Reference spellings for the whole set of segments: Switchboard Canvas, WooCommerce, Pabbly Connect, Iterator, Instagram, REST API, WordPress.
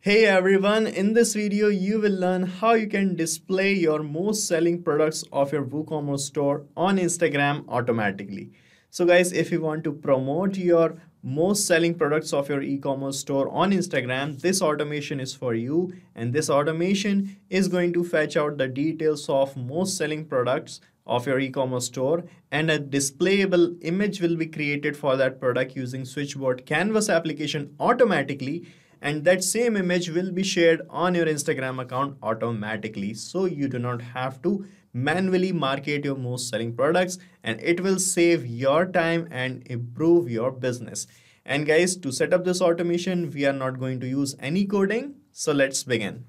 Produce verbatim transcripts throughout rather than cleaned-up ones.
Hey everyone, in this video you will learn how you can display your most selling products of your WooCommerce store on Instagram automatically. So guys, if you want to promote your most selling products of your e-commerce store on Instagram, this automation is for you, and this automation is going to fetch out the details of most selling products of your e-commerce store, and a displayable image will be created for that product using Switchboard Canvas application automatically. And that same image will be shared on your Instagram account automatically. So you do not have to manually market your most selling products, and it will save your time and improve your business. And guys, to set up this automation, we are not going to use any coding. So let's begin.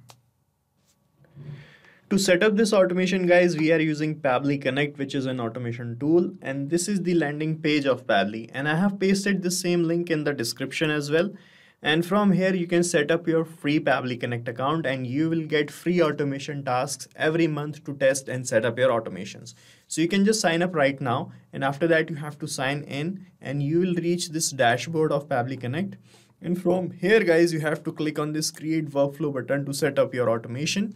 To set up this automation, guys, we are using Pabbly Connect, which is an automation tool. And this is the landing page of Pabbly. And I have pasted the same link in the description as well. And from here, you can set up your free Pabbly Connect account, and you will get free automation tasks every month to test and set up your automations. So you can just sign up right now. And after that, you have to sign in, and you will reach this dashboard of Pabbly Connect. And from here, guys, you have to click on this Create Workflow button to set up your automation.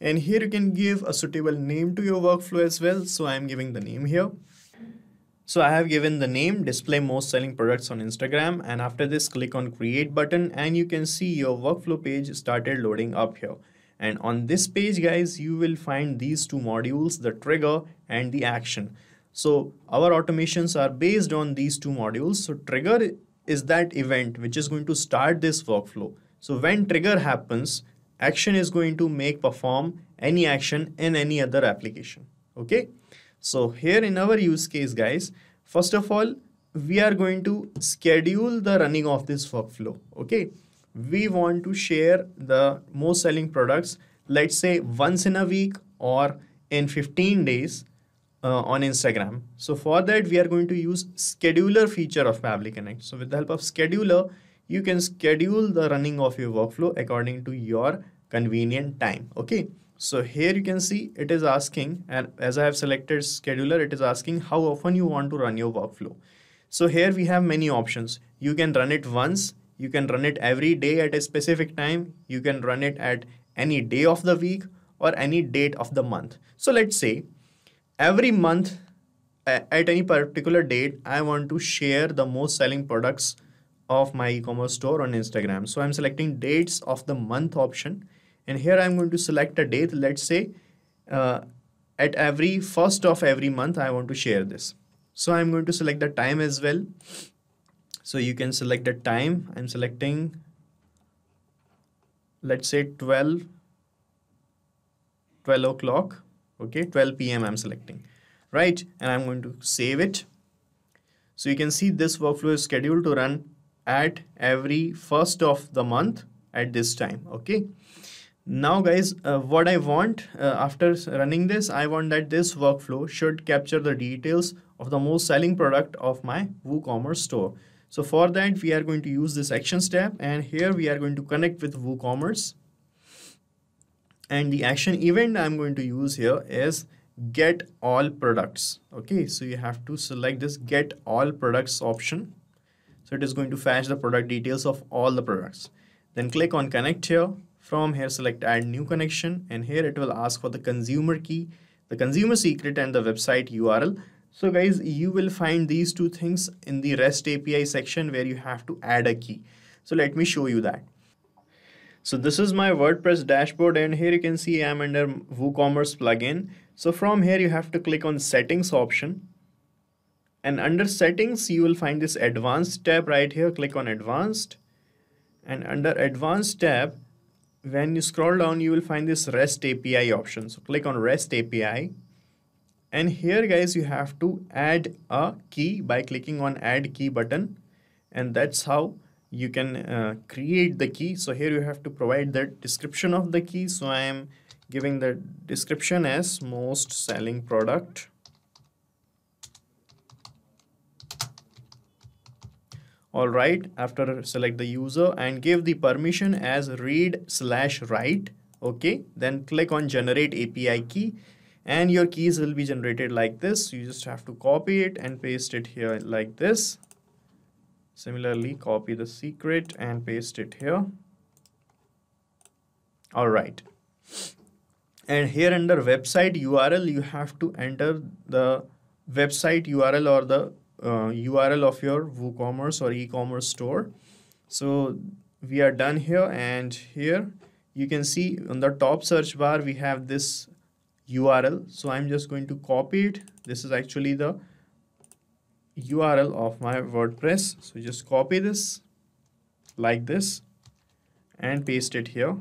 And here you can give a suitable name to your workflow as well. So I'm giving the name here. So I have given the name Display Most Selling Products on Instagram, and after this click on Create button, and you can see your workflow page started loading up here. And on this page, guys, you will find these two modules, the trigger and the action. So our automations are based on these two modules. So trigger is that event which is going to start this workflow. So when trigger happens, action is going to make perform any action in any other application. Okay. So here in our use case, guys, first of all, we are going to schedule the running of this workflow. Okay, we want to share the most selling products, let's say once in a week or in fifteen days uh, on Instagram. So for that, we are going to use scheduler feature of Pabbly Connect. So with the help of scheduler, you can schedule the running of your workflow according to your convenient time. Okay. So here you can see it is asking, and as I have selected scheduler, it is asking how often you want to run your workflow. So here we have many options. You can run it once, you can run it every day at a specific time, you can run it at any day of the week or any date of the month. So let's say every month at any particular date, I want to share the most selling products of my e-commerce store on Instagram. So I'm selecting dates of the month option. And here I'm going to select a date, let's say uh, at every first of every month, I want to share this. So I'm going to select the time as well. So you can select the time. I'm selecting, let's say twelve o'clock. Okay, twelve P M I'm selecting, right? And I'm going to save it. So you can see this workflow is scheduled to run at every first of the month at this time. Okay. Now guys, uh, what I want uh, after running this, I want that this workflow should capture the details of the most selling product of my WooCommerce store. So for that, we are going to use this actions tab, and here we are going to connect with WooCommerce. And the action event I'm going to use here is get all products. Okay, so you have to select this get all products option. So it is going to fetch the product details of all the products. Then click on connect here. From here, select add new connection, and here it will ask for the consumer key, the consumer secret, and the website U R L. So guys, you will find these two things in the REST A P I section where you have to add a key. So let me show you that. So this is my WordPress dashboard, and here you can see I'm under WooCommerce plugin. So from here you have to click on settings option, and under settings you will find this advanced tab right here. Click on advanced, and under advanced tab, when you scroll down, you will find this REST A P I option. So click on REST A P I, and here guys, you have to add a key by clicking on add key button, and that's how you can uh, create the key. So here you have to provide the description of the key. So I am giving the description as most selling product . Alright, after select the user and give the permission as read slash write. Okay, then click on generate A P I key, and your keys will be generated like this. You just have to copy it and paste it here like this. Similarly, copy the secret and paste it here. All right. And here under website U R L, you have to enter the website U R L or the uh, U R L of your WooCommerce or e-commerce store. So we are done here, and here you can see on the top search bar, we have this U R L. So I'm just going to copy it. This is actually the U R L of my WordPress. So just copy this like this and paste it here.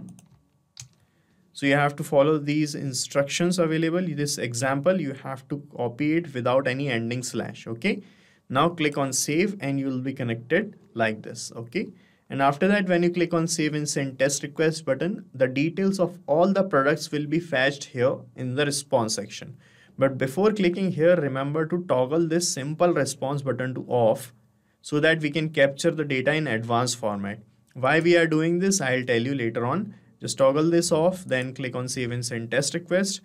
So you have to follow these instructions available. This example, you have to copy it without any ending slash. Okay. Now click on save and you will be connected like this. Okay. And after that, when you click on save and send test request button, the details of all the products will be fetched here in the response section. But before clicking here, remember to toggle this simple response button to off so that we can capture the data in advanced format. Why we are doing this, I'll tell you later on. Just toggle this off, then click on save and send test request.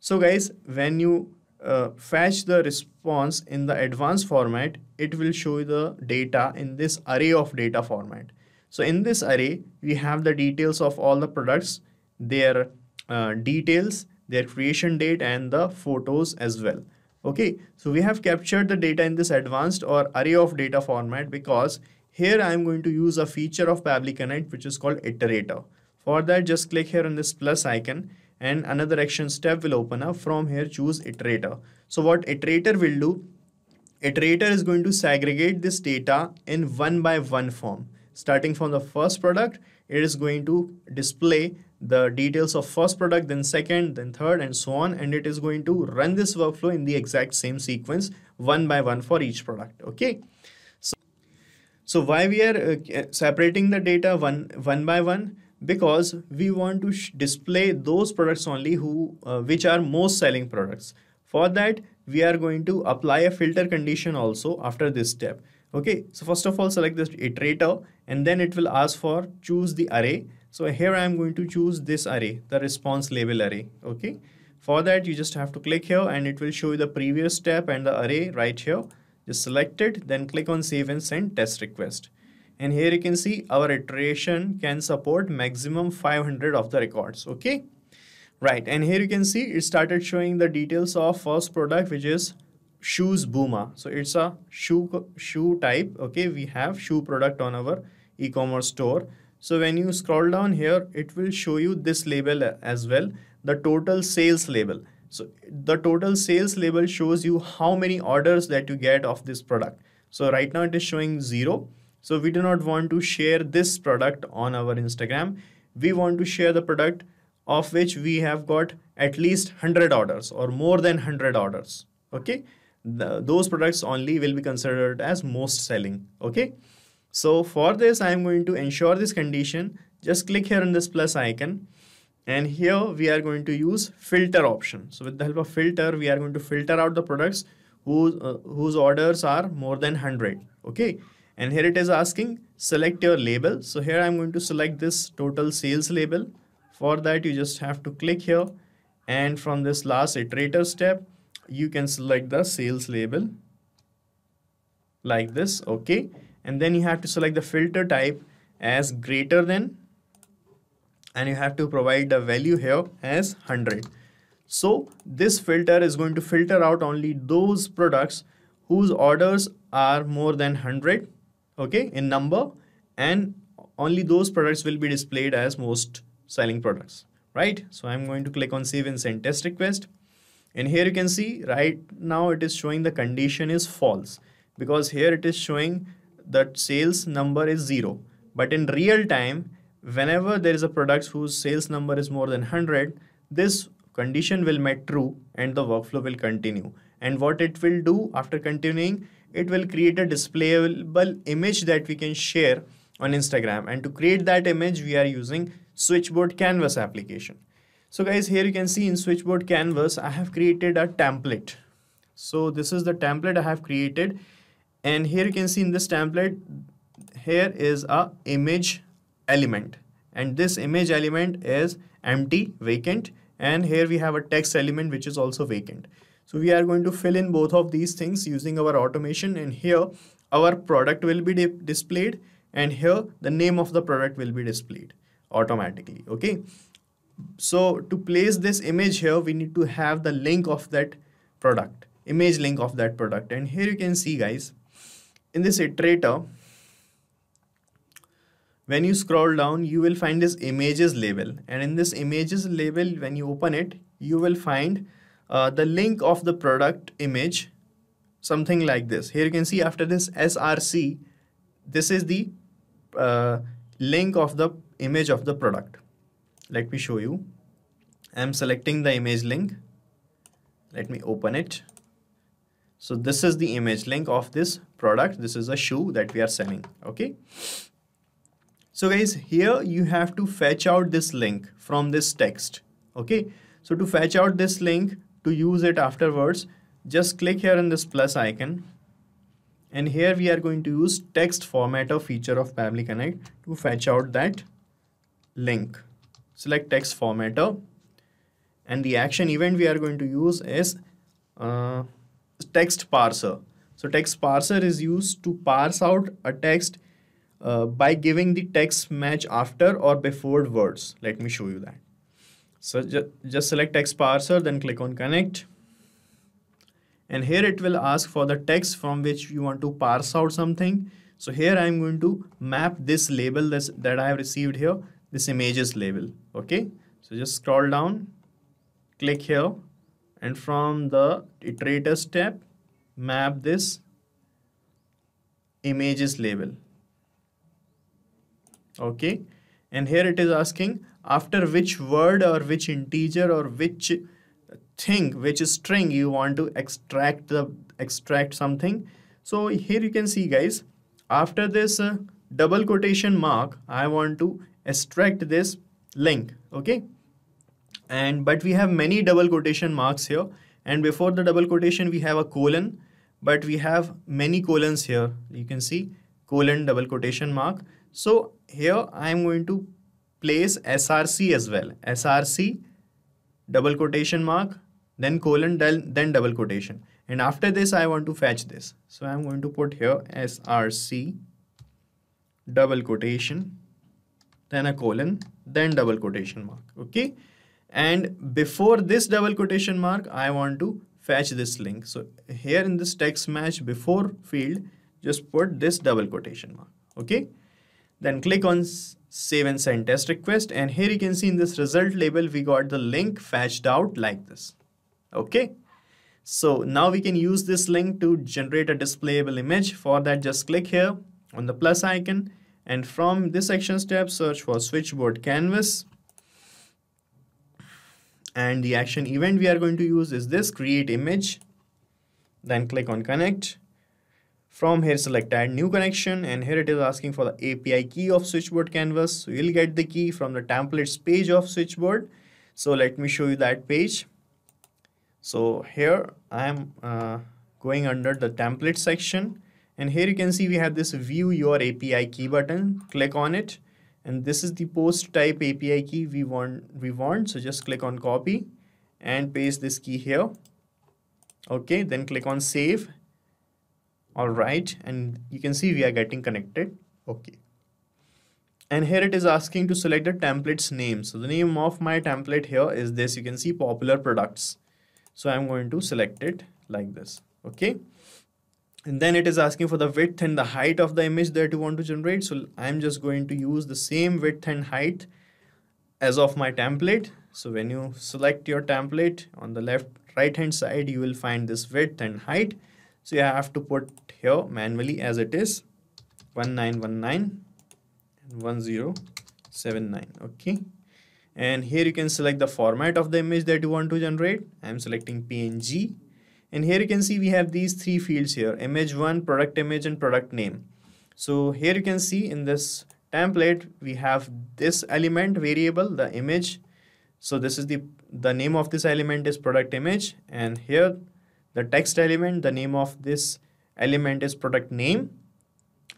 So guys, when you uh, fetch the response in the advanced format, it will show you the data in this array of data format. So in this array, we have the details of all the products, their uh, details, their creation date, and the photos as well. Okay, so we have captured the data in this advanced or array of data format because here I'm going to use a feature of Pabbly Connect, which is called Iterator. For that, just click here on this plus icon and another action step will open up. From here, choose Iterator. So what Iterator will do, Iterator is going to segregate this data in one by one form. Starting from the first product, it is going to display the details of first product, then second, then third, and so on. And it is going to run this workflow in the exact same sequence, one by one for each product. Okay. So, so why we are uh, separating the data one, one by one? Because we want to sh display those products only who, uh, which are most selling products. For that, we are going to apply a filter condition also after this step. Okay, so first of all, select this iterator and then it will ask for choose the array. So here I am going to choose this array, the response label array. Okay, for that you just have to click here and it will show you the previous step and the array right here. Just select it, then click on save and send test request. And here you can see our iteration can support maximum five hundred of the records. Okay, right. And here you can see it started showing the details of first product, which is shoes Buma. So it's a shoe shoe type. Okay, we have shoe product on our e-commerce store. So when you scroll down here, it will show you this label as well, the total sales label. So the total sales label shows you how many orders that you get of this product. So right now it is showing zero. So we do not want to share this product on our Instagram. We want to share the product of which we have got at least one hundred orders or more than one hundred orders. Okay. The, those products only will be considered as most selling. Okay, so for this I am going to ensure this condition. Just click here on this plus icon and here we are going to use filter option. So with the help of filter, we are going to filter out the products whose uh, whose orders are more than one hundred. Okay, and here it is asking select your label. So here I am going to select this total sales label. For that you just have to click here and from this last iterator step you can select the sales label like this. Okay, and then you have to select the filter type as greater than and you have to provide the value here as one hundred. So this filter is going to filter out only those products whose orders are more than one hundred, okay, in number, and only those products will be displayed as most selling products, right? So I'm going to click on save and send test request. And here you can see right now it is showing the condition is false because here it is showing that sales number is zero. But in real time, whenever there is a product whose sales number is more than one hundred, this condition will make true and the workflow will continue. And what it will do after continuing, it will create a displayable image that we can share on Instagram. And to create that image, we are using Switchboard Canvas application. So guys, here you can see in Switchboard Canvas, I have created a template. So this is the template I have created. And here you can see in this template, here is a image element. And this image element is empty, vacant. And here we have a text element, which is also vacant. So we are going to fill in both of these things using our automation. And here our product will be displayed. And here the name of the product will be displayed automatically. Okay. So to place this image here, we need to have the link of that product, image link of that product. And here you can see, guys, in this iterator, when you scroll down, you will find this images label. And in this images label, when you open it, you will find uh, the link of the product image, something like this. Here you can see after this S R C, this is the uh, link of the image of the product. Let me show you. I'm selecting the image link. Let me open it. So this is the image link of this product. This is a shoe that we are selling. Okay. So guys, here you have to fetch out this link from this text. Okay. So to fetch out this link, to use it afterwards, just click here in this plus icon. And here we are going to use text formatter feature of Pabbly Connect to fetch out that link. Select text formatter, and the action event we are going to use is uh, text parser. So text parser is used to parse out a text uh, by giving the text match after or before words. Let me show you that. So ju just select text parser, then click on connect. And here it will ask for the text from which you want to parse out something. So here I'm going to map this label this, that I have received here, this images label. Okay. So just scroll down, click here, and from the iterator step, map this images label. Okay. And here it is asking after which word or which integer or which thing, which string you want to extract the extract something. So here you can see, guys, after this uh, double quotation mark, I want to extract this link. Okay. And but we have many double quotation marks here, and before the double quotation we have a colon, but we have many colons here. You can see colon, double quotation mark. So here I am going to place S R C as well. S R C, double quotation mark, then colon, then double quotation. And after this I want to fetch this. So I'm going to put here S R C, double quotation, then a colon, then double quotation mark. Okay. And before this double quotation mark, I want to fetch this link. So here in this text match before field, just put this double quotation mark. Okay. Then click on save and send test request. And here you can see in this result label, we got the link fetched out like this. Okay. So now we can use this link to generate a displayable image. For that, just click here on the plus icon. And from this action step, search for Switchboard Canvas. And the action event we are going to use is this create image. Then click on connect. From here, select add new connection. And here it is asking for the A P I key of Switchboard Canvas. So you'll get the key from the templates page of Switchboard. So let me show you that page. So here I am uh, going under the template section. And here you can see we have this view your A P I key button. Click on it. And this is the post type A P I key we want. We want. So just click on copy and paste this key here. Okay. Then click on save. All right. And you can see we are getting connected. Okay. And here it is asking to select the template's name. So the name of my template here is this. You can see popular products. So I'm going to select it like this. Okay. And then it is asking for the width and the height of the image that you want to generate. So I'm just going to use the same width and height as of my template. So when you select your template on the left, right hand side, you will find this width and height. So you have to put here manually as it is nineteen nineteen and ten seventy-nine. Okay. And here you can select the format of the image that you want to generate. I'm selecting P N G. And here you can see we have these three fields here, image one, product image, and product name. So here you can see in this template, we have this element variable, the image. So this is the, the name of this element is product image. And here the text element, the name of this element is product name.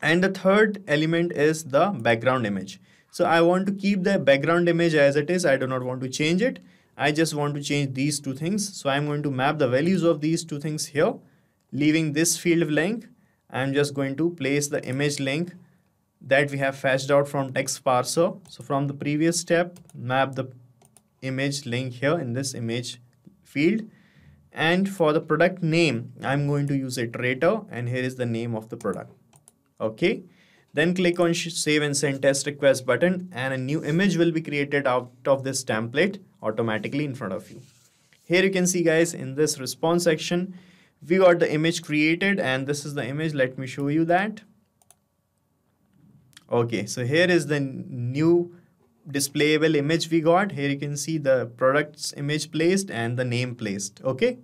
And the third element is the background image. So I want to keep the background image as it is. I do not want to change it. I just want to change these two things. So I'm going to map the values of these two things here, leaving this field blank. I'm just going to place the image link that we have fetched out from text parser. So from the previous step, map the image link here in this image field. And for the product name, I'm going to use Iterator, and here is the name of the product. Okay. Then click on Save and Send Test Request button, and a new image will be created out of this template automatically in front of you. Here you can see, guys, in this response section, we got the image created, and this is the image. Let me show you that. Okay, so here is the new displayable image we got. Here you can see the product's image placed and the name placed. Okay,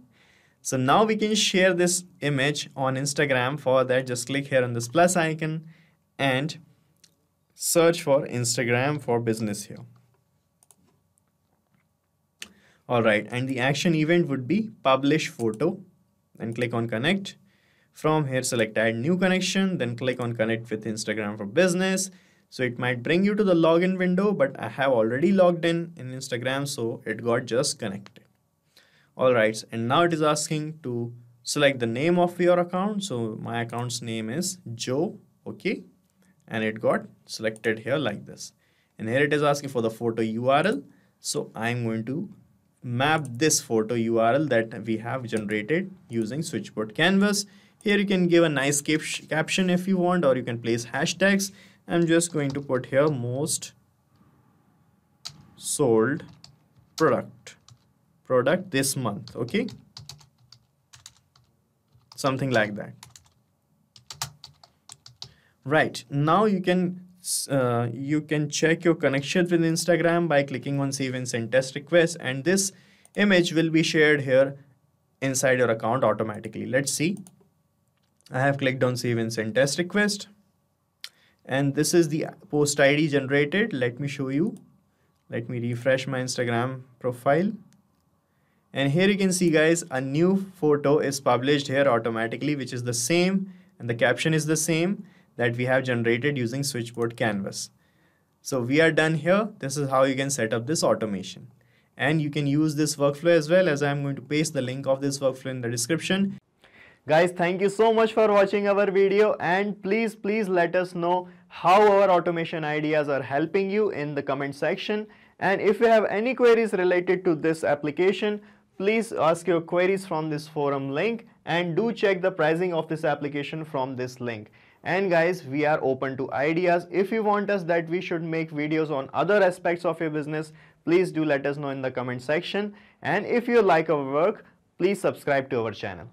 so now we can share this image on Instagram. For that, just click here on this plus icon and search for Instagram for Business here. All right, and the action event would be publish photo, and click on connect. From here, select add new connection, then click on connect with Instagram for Business. So it might bring you to the login window, but I have already logged in in Instagram, so it got just connected. All right, and now it is asking to select the name of your account. So my account's name is Joe, okay, and it got selected here like this. And here it is asking for the photo U R L. So I'm going to map this photo U R L that we have generated using Switchboard Canvas. Here you can give a nice cap caption if you want, or you can place hashtags. I'm just going to put here most sold product, product this month, okay? Something like that. Right, now you can, uh, you can check your connection with Instagram by clicking on Save and Send Test Request, and this image will be shared here inside your account automatically. Let's see. I have clicked on Save and Send Test Request, and this is the post I D generated. Let me show you. Let me refresh my Instagram profile. And here you can see, guys, a new photo is published here automatically, which is the same, and the caption is the same that we have generated using Switchboard Canvas. So we are done here. This is how you can set up this automation. And you can use this workflow as well, as I'm going to paste the link of this workflow in the description. Guys, thank you so much for watching our video, and please, please let us know how our automation ideas are helping you in the comment section. And if you have any queries related to this application, please ask your queries from this forum link, and do check the pricing of this application from this link. And guys, we are open to ideas. If you want us that we should make videos on other aspects of your business, please do let us know in the comment section. And if you like our work, please subscribe to our channel.